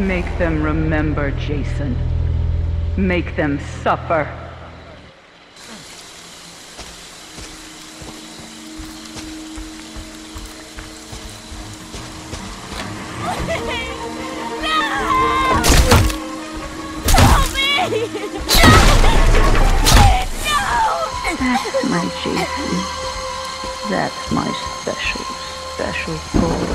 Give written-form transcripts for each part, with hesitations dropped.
Make them remember, Jason. Make them suffer. That's my Jason. That's my special, special boy.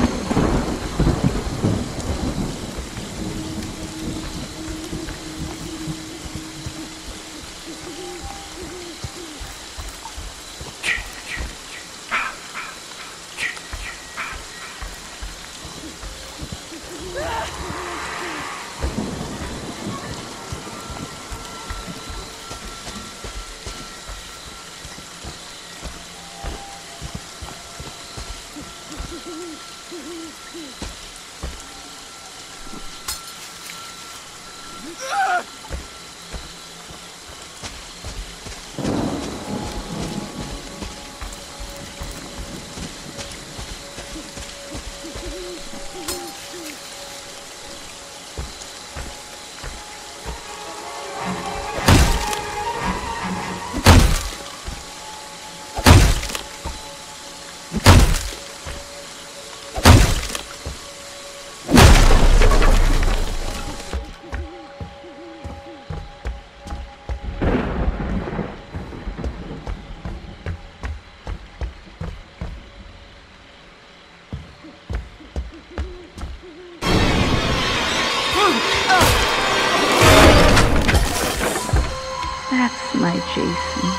That's my Jason.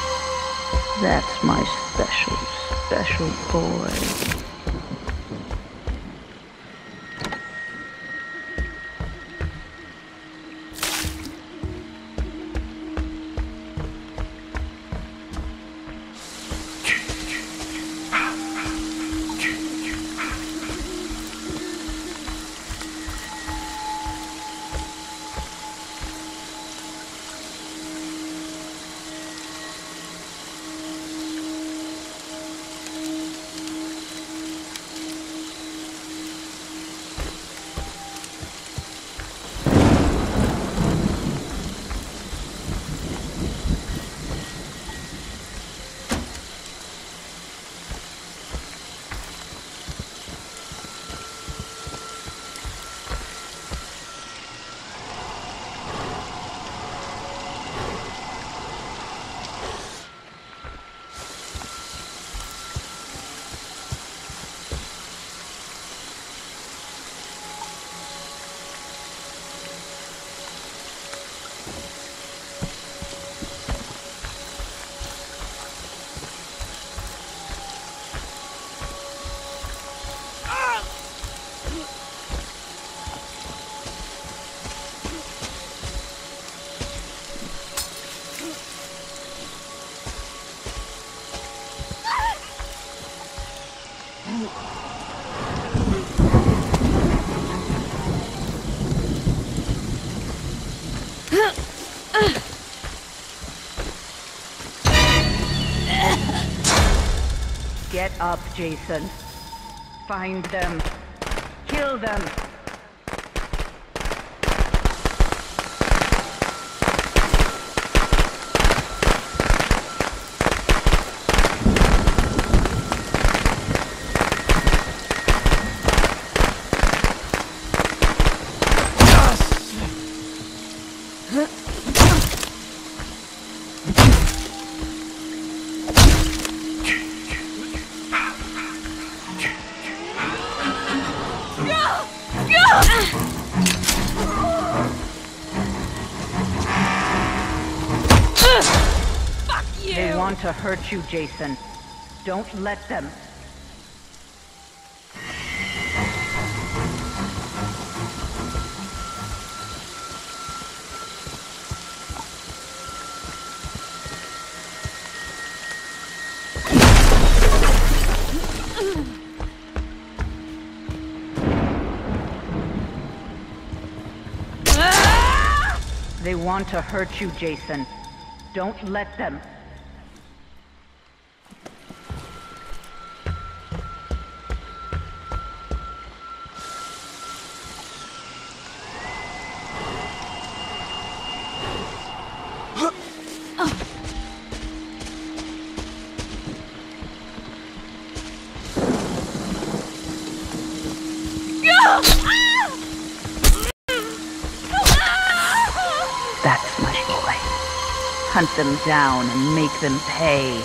That's my special, special boy. Get up, Jason. Find them. Kill them. They want to hurt you, Jason. Don't let them. They want to hurt you, Jason. Don't let them. Hunt them down and make them pay.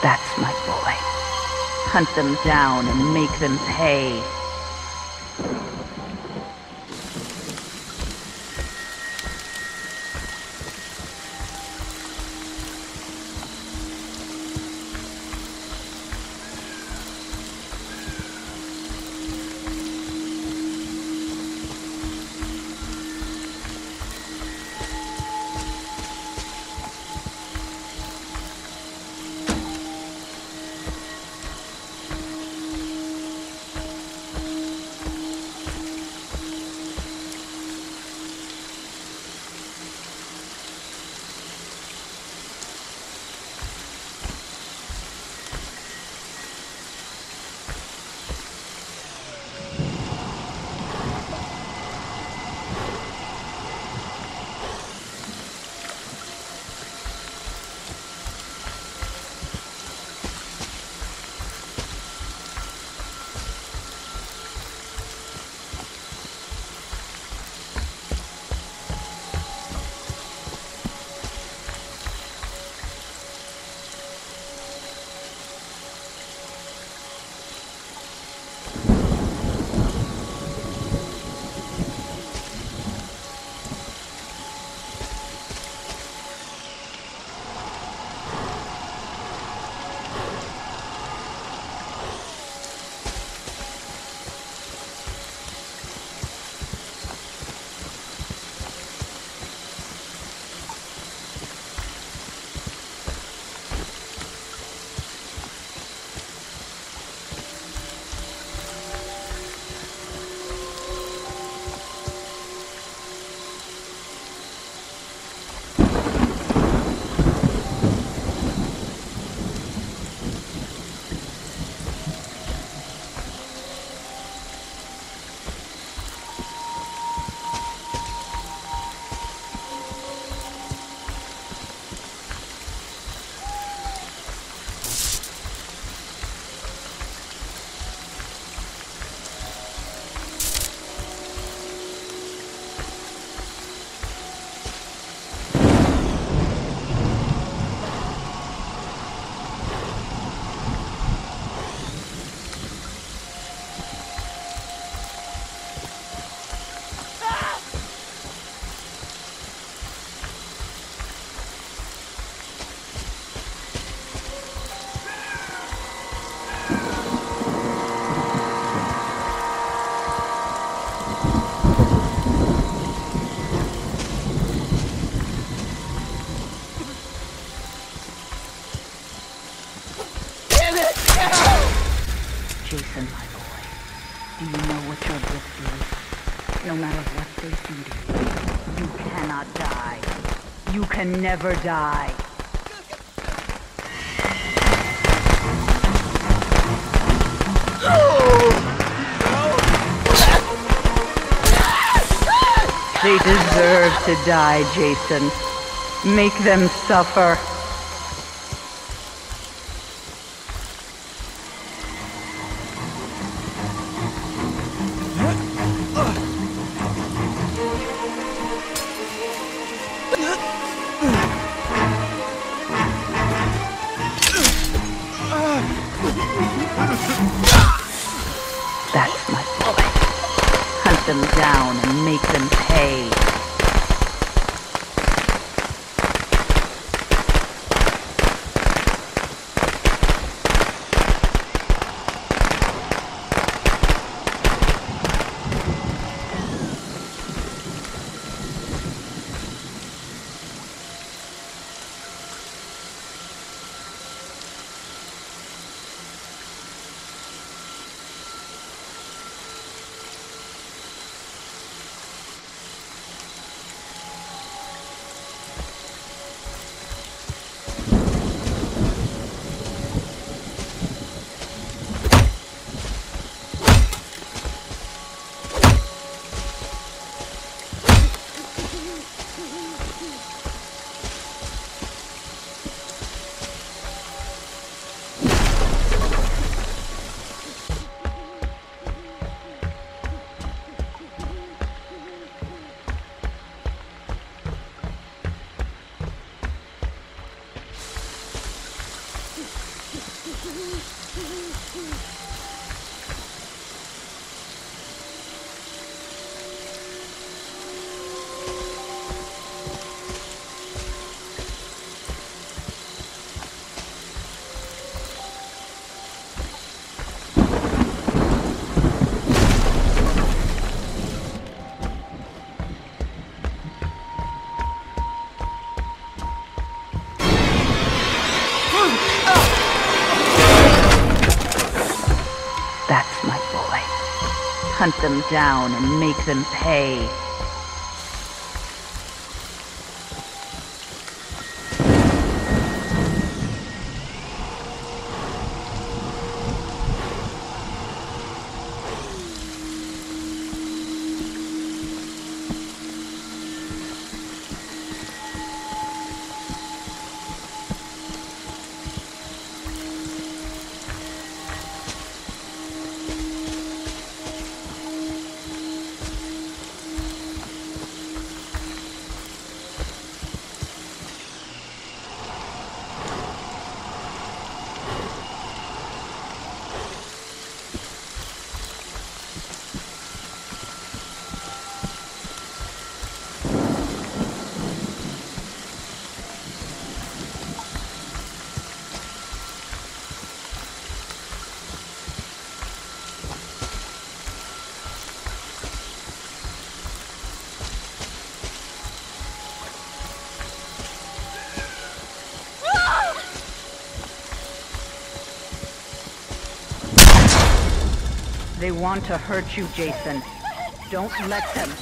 That's my boy. Hunt them down and make them pay. what they feed you. You cannot die. You can never die. They deserve to die, Jason. Make them suffer. That's my boy. Hunt them down and make them pay. That's my boy. Hunt them down and make them pay. They want to hurt you, Jason. Don't let them.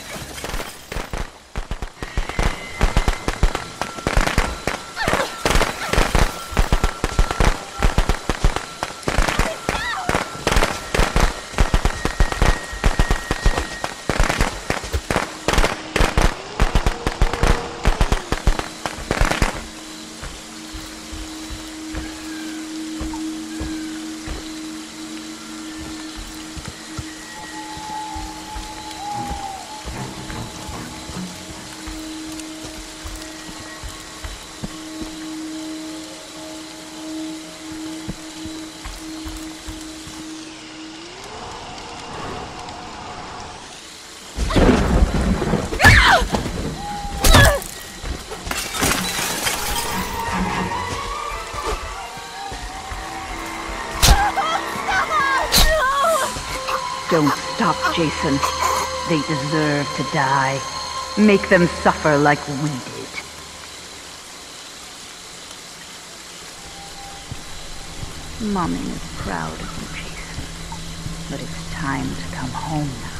Don't stop, Jason. They deserve to die. Make them suffer like we did. Mommy is proud of you, Jason. But it's time to come home now.